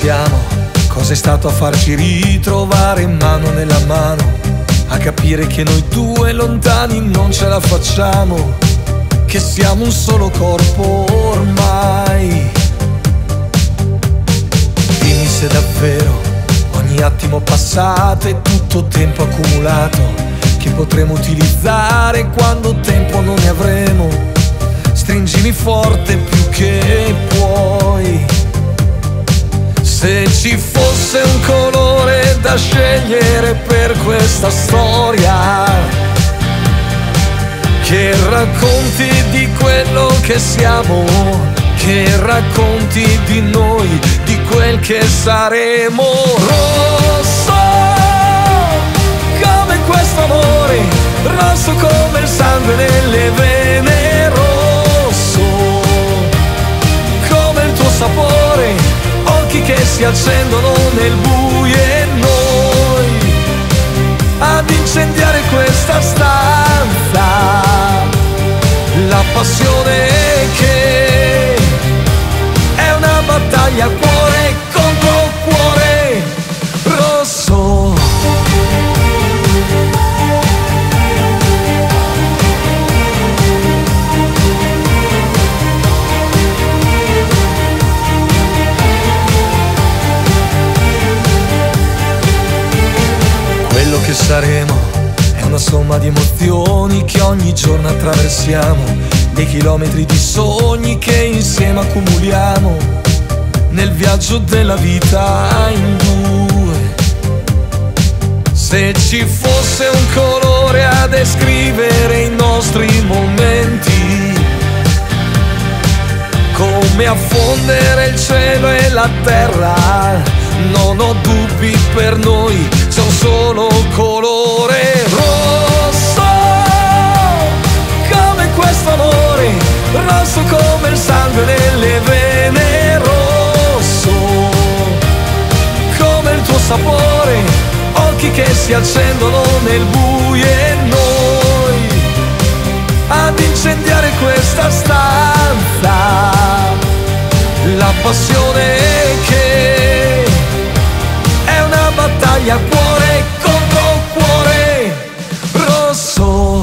siamo, cosa è stato a farci ritrovare mano nella mano, a capire che noi due lontani non ce la facciamo, che siamo un solo corpo ormai. Dimmi se davvero ogni attimo passato è tutto tempo accumulato che potremo utilizzare quando tempo non ne avremo. Stringimi forte più che puoi. Se ci fosse un colore da scegliere per questa storia che racconti di quello che siamo, che racconti di noi, di quel che saremo, rosso come questo amore, rosso come il sangue nelle vene, rosso come il tuo sapore, occhi che si accendono nel buio e noi ad incendiare questa stanza, la passione che è una battaglia a cuore contro cuore, rosso. Quello che saremo è una somma di emozioni che ogni giorno attraversiamo, dei chilometri di sogni che insieme accumuliamo nel viaggio della vita in due. Se ci fosse un colore a descrivere i nostri momenti, come affondere il cielo e la terra, non ho dubbi, per noi c'è un solo colore, rosso come questo amore, rosso come il sangue nelle vene, rosso come il tuo sapore, occhi che si accendono nel buio e noi ad incendiare questa stanza, la passione che è una battaglia a cuore contro cuore, rosso.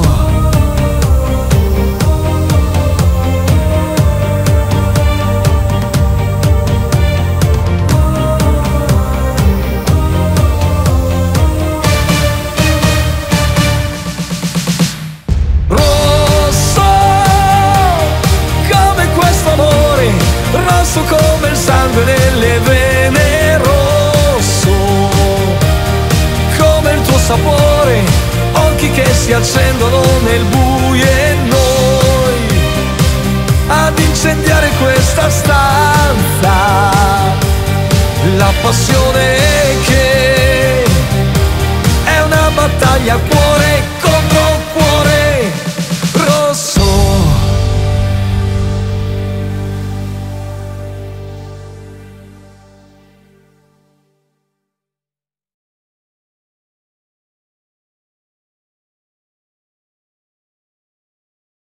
Rosso come questo amore, rosso come il sangue nelle vene, sapore, occhi che si accendono nel buio e noi ad incendiare questa stanza, la passione che è una battaglia a cuore.